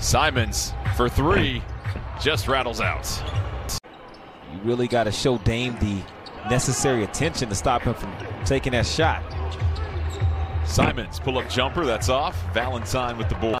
Simons for three, just rattles out. You really got to show Dame the necessary attention to stop him from taking that shot. Simons, pull-up jumper, that's off. Valentine with the ball.